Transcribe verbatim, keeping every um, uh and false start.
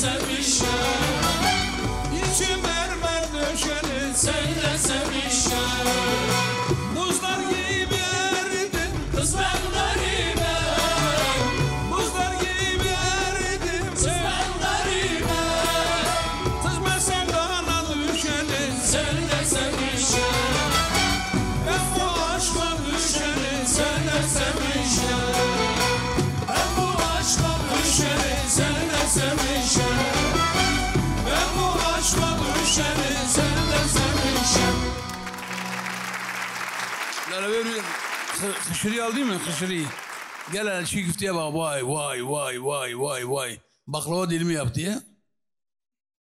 sevişe, içi mermer döşeli seyle sevişe. Buzlar gibi eridim kız ben garibe, buzlar gibi eridim kız ben garibe. Tızma sevdana düşeli seyle sevişe, ben bu aşkla düşeli seyle sevişe. Ben bu aşkla düşeni senden sevmişim. Lala böyle kışırıyı al değil mi? Kışırıyı. Gel hele çiğ küfteye bak. Vay vay vay vay vay vay. Baklava dilimi yaptı ya.